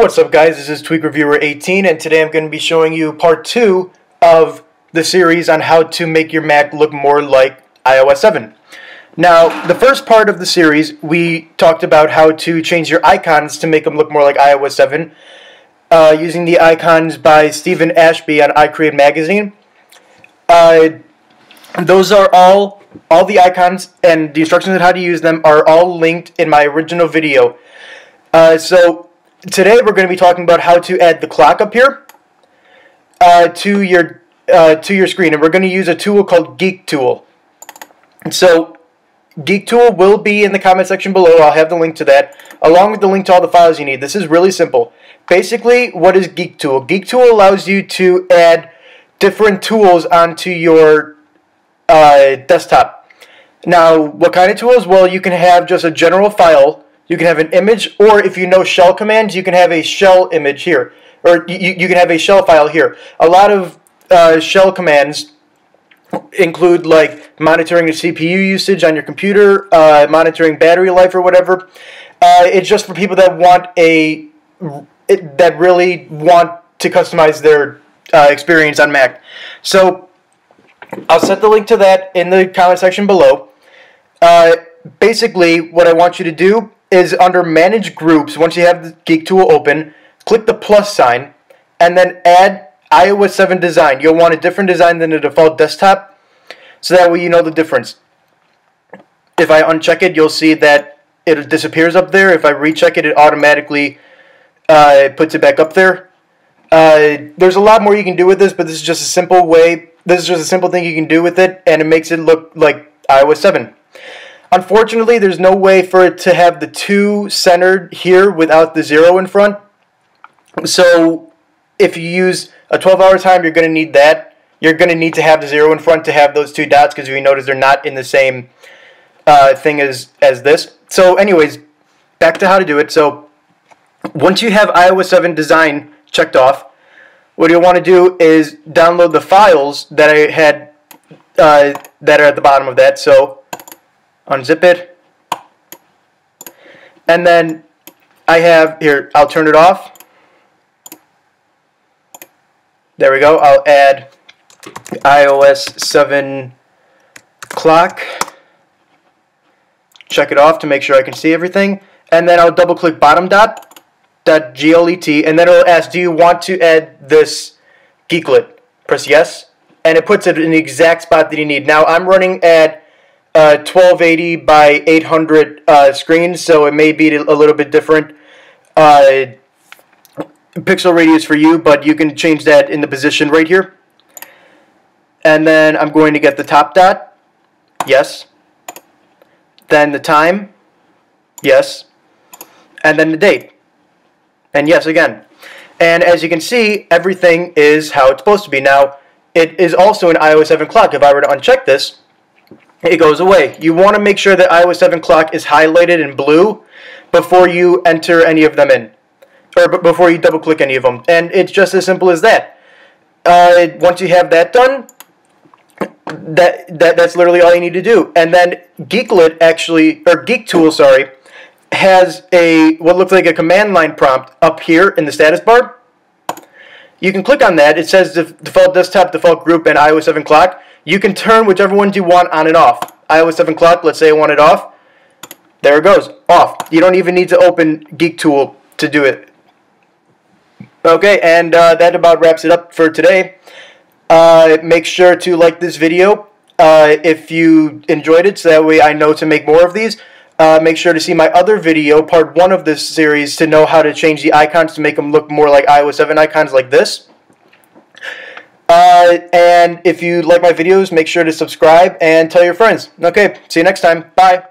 What's up guys, this is Tweak Reviewer 18 and today I'm going to be showing you part 2 of the series on how to make your Mac look more like iOS 7. Now, the first part of the series we talked about how to change your icons to make them look more like iOS 7 using the icons by Stephen Ashby on iCreate Magazine. Those are all the icons and the instructions on how to use them are all linked in my original video. So today we're going to be talking about how to add the clock up here to your screen, and we're going to use a tool called GeekTool. So GeekTool will be in the comment section below. I'll have the link to that along with the link to all the files you need. This is really simple. Basically, what is GeekTool? GeekTool allows you to add different tools onto your desktop. Now, what kind of tools? Well, you can have just a general file, you can have an image, or if you know shell commands, you can have a shell image here, or you can have a shell file here. A lot of shell commands include like monitoring the CPU usage on your computer, monitoring battery life or whatever. It's just for people that want that really want to customize their experience on Mac. So I'll set the link to that in the comment section below. Basically, what I want you to do is under Manage Groups, once you have the GeekTool open, click the plus sign, and then add iOS 7 design. You'll want a different design than the default desktop, so that way you know the difference. If I uncheck it, you'll see that it disappears up there. If I recheck it, it automatically puts it back up there. There's a lot more you can do with this, but this is just a simple way. This is just a simple thing you can do with it, and it makes it look like iOS 7. Unfortunately, there's no way for it to have the 2 centered here without the 0 in front. So if you use a 12-hour time, you're going to need that. You're going to need to have the 0 in front to have those 2 dots, because we notice they're not in the same thing as this. So anyways, back to how to do it. So once you have iOS 7 design checked off, what you'll want to do is download the files that I had that are at the bottom of that. So unzip it, and then I have here, I'll turn it off. There we go. I'll add iOS 7 clock, check it off to make sure I can see everything, and then I'll double click bottom dot .glet, and then it'll ask, do you want to add this geeklet? Press yes, and it puts it in the exact spot that you need. Now I'm running at 1280 by 800 screens, so it may be a little bit different pixel radius for you, but you can change that in the position right here. And then I'm going to get the top dot, yes, then the time, yes, and then the date, and yes again. And as you can see, everything is how it's supposed to be. Now it is also an iOS 7 clock. If I were to uncheck this, it goes away. You want to make sure that iOS 7 clock is highlighted in blue before you enter any of them in, or before you double click any of them. And it's just as simple as that. Once you have that done, that's literally all you need to do. And then Geeklet actually, or GeekTool, sorry, has a what looks like a command line prompt up here in the status bar. You can click on that. It says default desktop, default group, and iOS 7 clock. You can turn whichever ones you want on and off. iOS 7 clock, let's say I want it off. There it goes, off. You don't even need to open GeekTool to do it. Okay, and that about wraps it up for today. Make sure to like this video if you enjoyed it, so that way I know to make more of these. Make sure to see my other video, part 1 of this series, to know how to change the icons to make them look more like iOS 7 icons like this. And if you like my videos, make sure to subscribe and tell your friends. Okay, see you next time. Bye.